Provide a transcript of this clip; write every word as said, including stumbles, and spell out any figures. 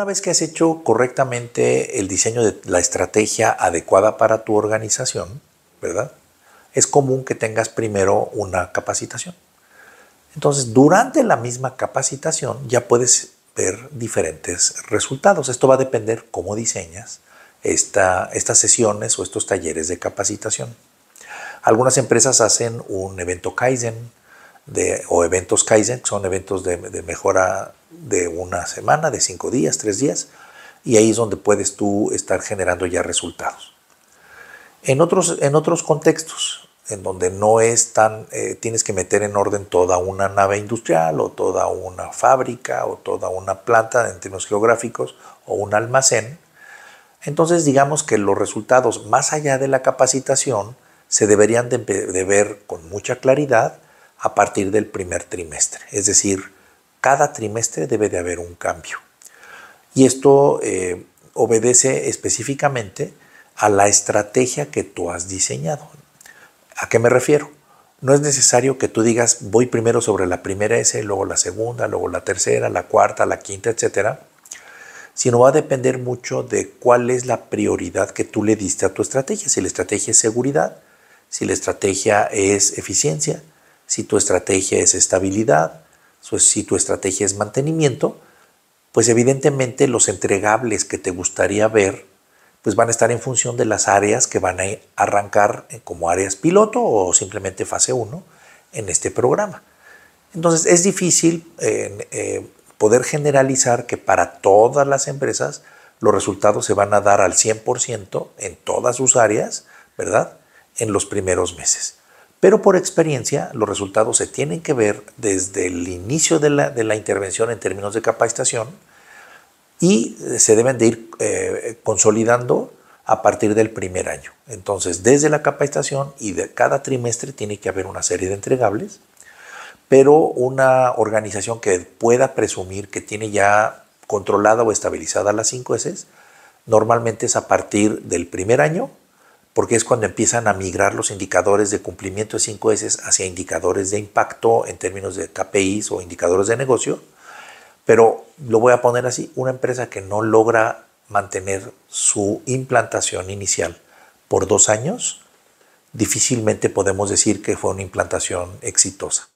una vez que has hecho correctamente el diseño de la estrategia adecuada para tu organización, ¿verdad? Es común que tengas primero una capacitación. Entonces, durante la misma capacitación ya puedes ver diferentes resultados. Esto va a depender cómo diseñas esta, estas sesiones o estos talleres de capacitación. Algunas empresas hacen un evento Kaizen de, o eventos Kaizen, que son eventos de, de mejora de una semana, de cinco días, tres días, y ahí es donde puedes tú estar generando ya resultados. En otros, en otros contextos, en donde no es tan, eh, tienes que meter en orden toda una nave industrial o toda una fábrica o toda una planta en términos geográficos o un almacén, entonces digamos que los resultados más allá de la capacitación se deberían de, de ver con mucha claridad a partir del primer trimestre. Es decir, cada trimestre debe de haber un cambio. Y esto eh, obedece específicamente a la estrategia que tú has diseñado. ¿A qué me refiero? No es necesario que tú digas, voy primero sobre la primera S, luego la segunda, luego la tercera, la cuarta, la quinta, etcétera, sino va a depender mucho de cuál es la prioridad que tú le diste a tu estrategia. Si la estrategia es seguridad, si la estrategia es eficiencia, si tu estrategia es estabilidad, si tu estrategia es mantenimiento, pues evidentemente los entregables que te gustaría ver pues van a estar en función de las áreas que van a arrancar como áreas piloto o simplemente fase uno en este programa. Entonces es difícil eh, eh, poder generalizar que para todas las empresas los resultados se van a dar al cien por ciento en todas sus áreas, ¿verdad? En los primeros meses. Pero por experiencia los resultados se tienen que ver desde el inicio de la, de la intervención en términos de capacitación, y se deben de ir eh, consolidando a partir del primer año. Entonces, desde la capacitación y de cada trimestre tiene que haber una serie de entregables, pero una organización que pueda presumir que tiene ya controlada o estabilizada las cinco ese, normalmente es a partir del primer año, porque es cuando empiezan a migrar los indicadores de cumplimiento de cinco ese hacia indicadores de impacto en términos de K P Is o indicadores de negocio. Pero lo voy a poner así, una empresa que no logra mantener su implantación inicial por dos años, difícilmente podemos decir que fue una implantación exitosa.